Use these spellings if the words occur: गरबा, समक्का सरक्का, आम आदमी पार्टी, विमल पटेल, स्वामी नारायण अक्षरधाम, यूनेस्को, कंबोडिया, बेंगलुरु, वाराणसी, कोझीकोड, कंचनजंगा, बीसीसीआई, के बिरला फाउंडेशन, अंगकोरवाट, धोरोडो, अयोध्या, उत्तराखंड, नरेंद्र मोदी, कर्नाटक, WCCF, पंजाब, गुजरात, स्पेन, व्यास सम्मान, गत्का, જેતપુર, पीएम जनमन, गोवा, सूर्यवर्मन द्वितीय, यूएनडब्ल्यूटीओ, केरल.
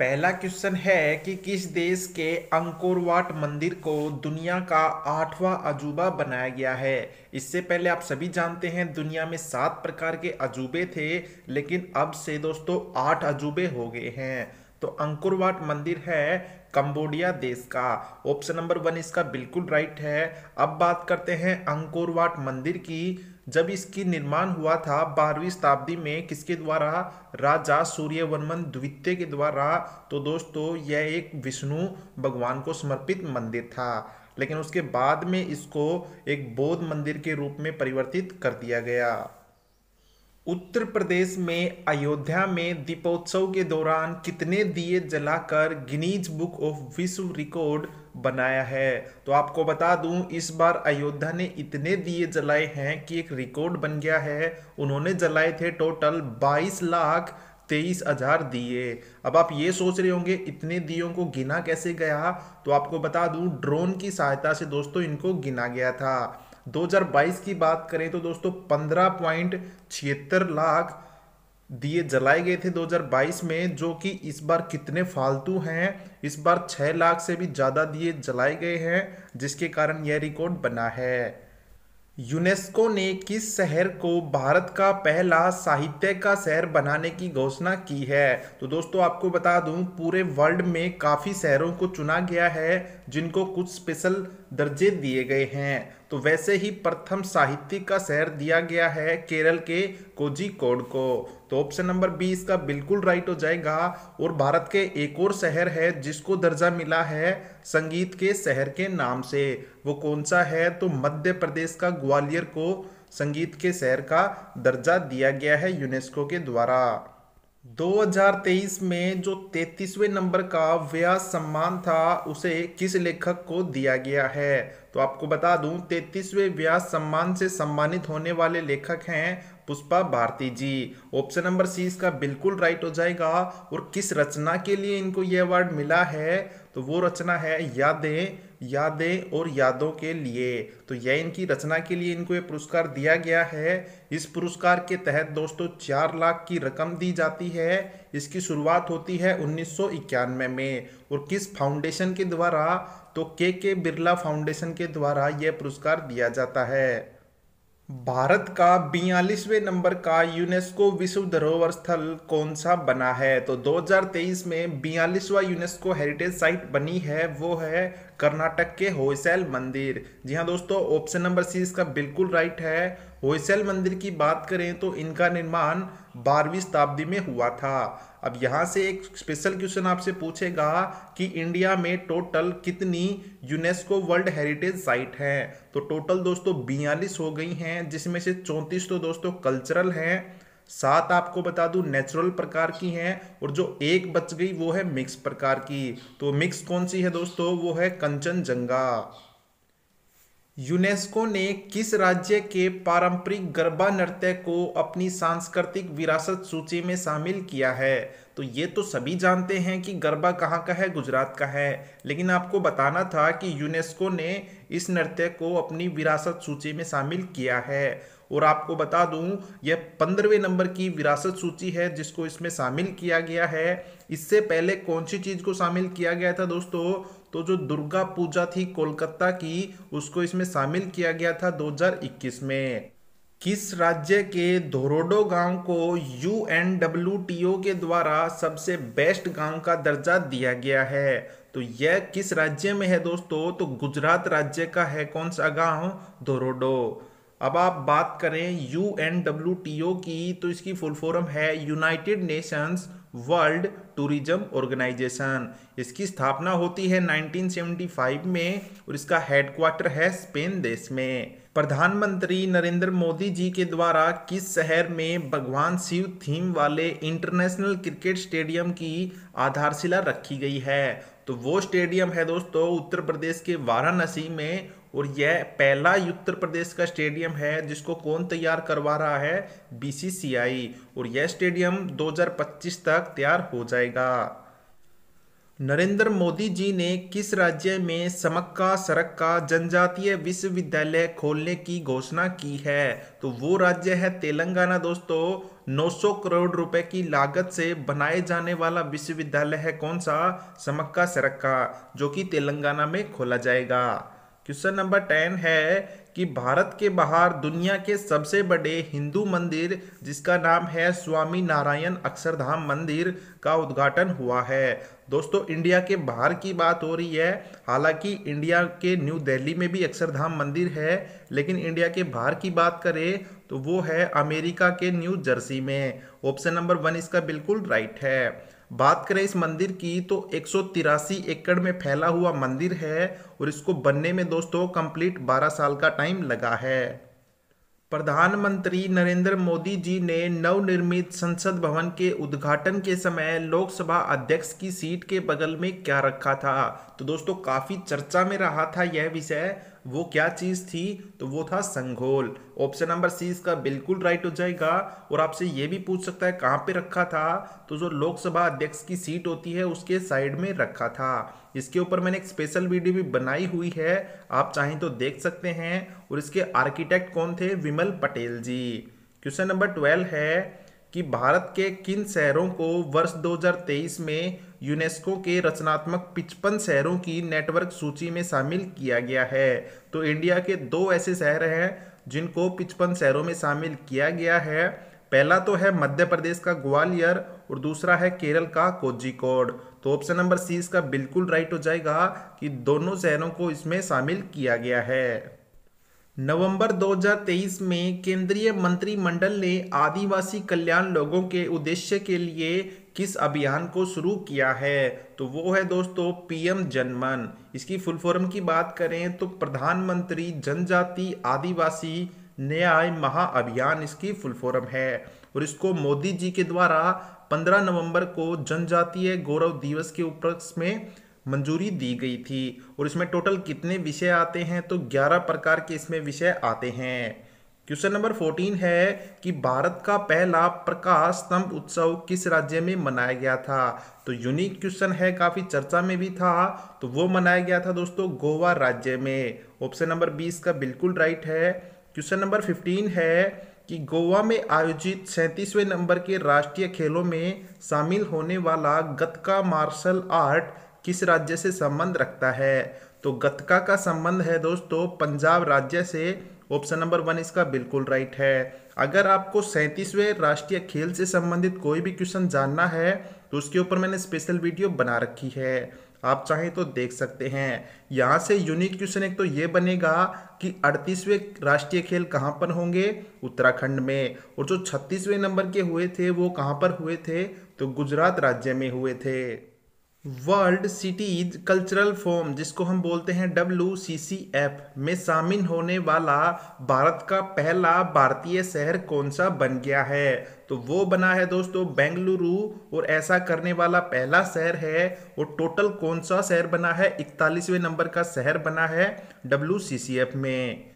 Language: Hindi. पहला क्वेश्चन है कि किस देश के अंगकोरवाट मंदिर को दुनिया का 8वां अजूबा बनाया गया है। इससे पहले आप सभी जानते हैं दुनिया में 7 प्रकार के अजूबे थे, लेकिन अब से दोस्तों 8 अजूबे हो गए हैं। तो अंगकोरवाट मंदिर है कंबोडिया देश का। ऑप्शन नंबर 1 इसका बिल्कुल राइट है। अब बात करते हैं अंगकोरवाट मंदिर की। जब इसकी निर्माण हुआ था 12वीं शताब्दी में, किसके द्वारा? राजा सूर्यवर्मन द्वितीय के द्वारा। तो दोस्तों यह एक विष्णु भगवान को समर्पित मंदिर था, लेकिन उसके बाद में इसको एक बौद्ध मंदिर के रूप में परिवर्तित कर दिया गया। उत्तर प्रदेश में अयोध्या में दीपोत्सव के दौरान कितने दिए जलाकर गिनीज बुक ऑफ विश्व रिकॉर्ड बनाया है? तो आपको बता दूं, इस बार अयोध्या ने इतने दिए जलाए हैं कि एक रिकॉर्ड बन गया है। उन्होंने जलाए थे टोटल 22,23,000 दिए। अब आप ये सोच रहे होंगे इतने दियों को गिना कैसे गया? तो आपको बता दूं, ड्रोन की सहायता से दोस्तों इनको गिना गया था। 2022 की बात करें तो दोस्तों 15.76 लाख दिए जलाए गए थे 2022 में, जो कि इस बार कितने फालतू हैं। इस बार 6 लाख से भी ज़्यादा दिए जलाए गए हैं, जिसके कारण यह रिकॉर्ड बना है। यूनेस्को ने किस शहर को भारत का पहला साहित्य का शहर बनाने की घोषणा की है? तो दोस्तों आपको बता दूं, पूरे वर्ल्ड में काफ़ी शहरों को चुना गया है जिनको कुछ स्पेशल दर्जे दिए गए हैं। तो वैसे ही प्रथम साहित्य का शहर दिया गया है केरल के कोझीकोड को। तो ऑप्शन नंबर 20 इसका बिल्कुल राइट हो जाएगा। और भारत के एक और शहर है जिसको दर्जा मिला है संगीत के शहर के नाम से, वो कौन सा है? तो मध्य प्रदेश का ग्वालियर को संगीत के शहर का दर्जा दिया गया है यूनेस्को के द्वारा। 2023 में जो 33वें नंबर का व्यास सम्मान था, उसे किस लेखक को दिया गया है? तो आपको बता दूं, 33वें व्यास सम्मान से सम्मानित होने वाले लेखक हैं Pushpa Bharti ji. Option number C इसका बिल्कुल राइट हो जाएगा। और किस रचना के लिए इनको ये अवार्ड मिला है? तो वो रचना है यादें, यादें और यादों के लिए। तो यह इनकी रचना के लिए इनको ये पुरस्कार दिया गया है। इस पुरस्कार के तहत दोस्तों 4 लाख की रकम दी जाती है। इसकी शुरुआत होती है 1991 में। और किस फाउंडेशन के द्वारा? तो के बिरला फाउंडेशन के द्वारा यह पुरस्कार दिया जाता है। भारत का 42वें नंबर का यूनेस्को विश्व धरोहर स्थल कौन सा बना है? तो 2023 में 42वां यूनेस्को हेरिटेज साइट बनी है, वो है कर्नाटक के होयसल मंदिर। जी हाँ दोस्तों, ऑप्शन नंबर सी इसका बिल्कुल राइट है। होयसल मंदिर की बात करें तो इनका निर्माण 12वीं शताब्दी में हुआ था। अब यहाँ से एक स्पेशल क्वेश्चन आपसे पूछेगा कि इंडिया में टोटल कितनी यूनेस्को वर्ल्ड हेरिटेज साइट हैं? तो टोटल दोस्तों 42 हो गई हैं, जिसमें से 34 तो दोस्तों कल्चरल हैं, 7 आपको बता दूं नेचुरल प्रकार की हैं, और जो 1 बच गई वो है मिक्स प्रकार की। तो मिक्स कौन सी है दोस्तों? वो है कंचनजंगा। यूनेस्को ने किस राज्य के पारंपरिक गरबा नृत्य को अपनी सांस्कृतिक विरासत सूची में शामिल किया है? तो ये तो सभी जानते हैं कि गरबा कहाँ का है, गुजरात का है, लेकिन आपको बताना था कि यूनेस्को ने इस नृत्य को अपनी विरासत सूची में शामिल किया है। और आपको बता दूं, यह 15वें नंबर की विरासत सूची है जिसको इसमें शामिल किया गया है। इससे पहले कौन सी चीज़ को शामिल किया गया था दोस्तों? तो जो दुर्गा पूजा थी कोलकाता की, उसको इसमें शामिल किया गया था 2021 में। किस राज्य के धोरोडो गांव को यूएनडब्ल्यूटीओ के द्वारा सबसे बेस्ट गांव का दर्जा दिया गया है? तो यह किस राज्य में है दोस्तों? तो गुजरात राज्य का है कौन सा गांव? धोरोडो। अब आप बात करें यूएनडब्ल्यूटीओ की, तो इसकी फुल फॉर्म है United Nations World Tourism organisation. इसकी स्थापना होती है 1975 में, और इसका हेडक्वार्टर है स्पेन देश में। प्रधानमंत्री नरेंद्र मोदी जी के द्वारा किस शहर में भगवान शिव थीम वाले इंटरनेशनल क्रिकेट स्टेडियम की आधारशिला रखी गई है? तो वो स्टेडियम है दोस्तों उत्तर प्रदेश के वाराणसी में, और यह पहला उत्तर प्रदेश का स्टेडियम है जिसको कौन तैयार करवा रहा है? बीसीसीआई। और यह स्टेडियम 2025 तक तैयार हो जाएगा। नरेंद्र मोदी जी ने किस राज्य में समक्का सरक्का जनजातीय विश्वविद्यालय खोलने की घोषणा की है? तो वो राज्य है तेलंगाना। दोस्तों 900 करोड़ रुपए की लागत से बनाए जाने वाला विश्वविद्यालय है कौन सा? समक्का सरक्का, जो कि तेलंगाना में खोला जाएगा। क्वेश्चन नंबर 10 है कि भारत के बाहर दुनिया के सबसे बड़े हिंदू मंदिर जिसका नाम है स्वामी नारायण अक्षरधाम मंदिर का उद्घाटन हुआ है। दोस्तों इंडिया के बाहर की बात हो रही है, हालांकि इंडिया के न्यू दिल्ली में भी अक्षरधाम मंदिर है, लेकिन इंडिया के बाहर की बात करें तो वो है अमेरिका के न्यू जर्सी में। ऑप्शन नंबर 1 इसका बिल्कुल राइट है। बात करें इस मंदिर की तो 183 एकड़ में फैला हुआ मंदिर है और इसको बनने में दोस्तों कंप्लीट 12 साल का टाइम लगा है। प्रधानमंत्री नरेंद्र मोदी जी ने नवनिर्मित संसद भवन के उद्घाटन के समय लोकसभा अध्यक्ष की सीट के बगल में क्या रखा था? तो दोस्तों काफ़ी चर्चा में रहा था यह विषय, वो क्या चीज़ थी? तो वो था संघोल। ऑप्शन नंबर सी इसका बिल्कुल राइट हो जाएगा। और आपसे ये भी पूछ सकता है कहाँ पे रखा था? तो जो लोकसभा अध्यक्ष की सीट होती है उसके साइड में रखा था। इसके ऊपर मैंने एक स्पेशल वीडियो भी बनाई हुई है, आप चाहें तो देख सकते हैं। और इसके आर्किटेक्ट कौन थे? विमल पटेल जी। क्वेश्चन नंबर 12 है कि भारत के किन शहरों को वर्ष 2023 में यूनेस्को के रचनात्मक 55 शहरों की नेटवर्क सूची में शामिल किया गया है? तो इंडिया के 2 ऐसे शहर हैं जिनको 55 शहरों में शामिल किया गया है। पहला तो है मध्य प्रदेश का ग्वालियर और दूसरा है केरल का कोझीकोड। तो ऑप्शन नंबर सी इसका बिल्कुल राइट हो जाएगा कि दोनों शहरों को इसमें शामिल किया गया है। नवंबर 2023 में केंद्रीय मंत्रिमंडल ने आदिवासी कल्याण लोगों के उद्देश्य के लिए किस अभियान को शुरू किया है? तो वो है दोस्तों पीएम जनमन। इसकी फुल फॉर्म की बात करें तो प्रधानमंत्री जनजाति आदिवासी न्याय महाअभियान इसकी फुल फॉर्म है। और इसको मोदी जी के द्वारा 15 नवंबर को जनजातीय गौरव दिवस के उपलक्ष्य में मंजूरी दी गई थी। और इसमें टोटल कितने विषय आते हैं? तो 11 प्रकार के इसमें विषय आते हैं। क्वेश्चन नंबर 14 है कि भारत का पहला प्रकाश स्तंभ उत्सव किस राज्य में मनाया गया था? तो यूनिक क्वेश्चन है, काफ़ी चर्चा में भी था, तो वो मनाया गया था दोस्तों गोवा राज्य में। ऑप्शन नंबर 20 का बिल्कुल राइट है। क्वेश्चन नंबर 15 है कि गोवा में आयोजित 37वें नंबर के राष्ट्रीय खेलों में शामिल होने वाला गत्का मार्शल आर्ट किस राज्य से संबंध रखता है? तो गत्का का संबंध है दोस्तों पंजाब राज्य से। ऑप्शन नंबर 1 इसका बिल्कुल राइट है। अगर आपको 37वें राष्ट्रीय खेल से संबंधित कोई भी क्वेश्चन जानना है तो उसके ऊपर मैंने स्पेशल वीडियो बना रखी है, आप चाहें तो देख सकते हैं। यहाँ से यूनिक क्वेश्चन एक तो ये बनेगा कि 38वें राष्ट्रीय खेल कहाँ पर होंगे? उत्तराखंड में। और जो 36वें नंबर के हुए थे वो कहाँ पर हुए थे? तो गुजरात राज्य में हुए थे। वर्ल्ड सिटीज कल्चरल फोरम जिसको हम बोलते हैं WCCF में शामिल होने वाला भारत का पहला भारतीय शहर कौन सा बन गया है? तो वो बना है दोस्तों बेंगलुरु। और ऐसा करने वाला पहला शहर है। और टोटल कौन सा शहर बना है? 41वें नंबर का शहर बना है WCCF में।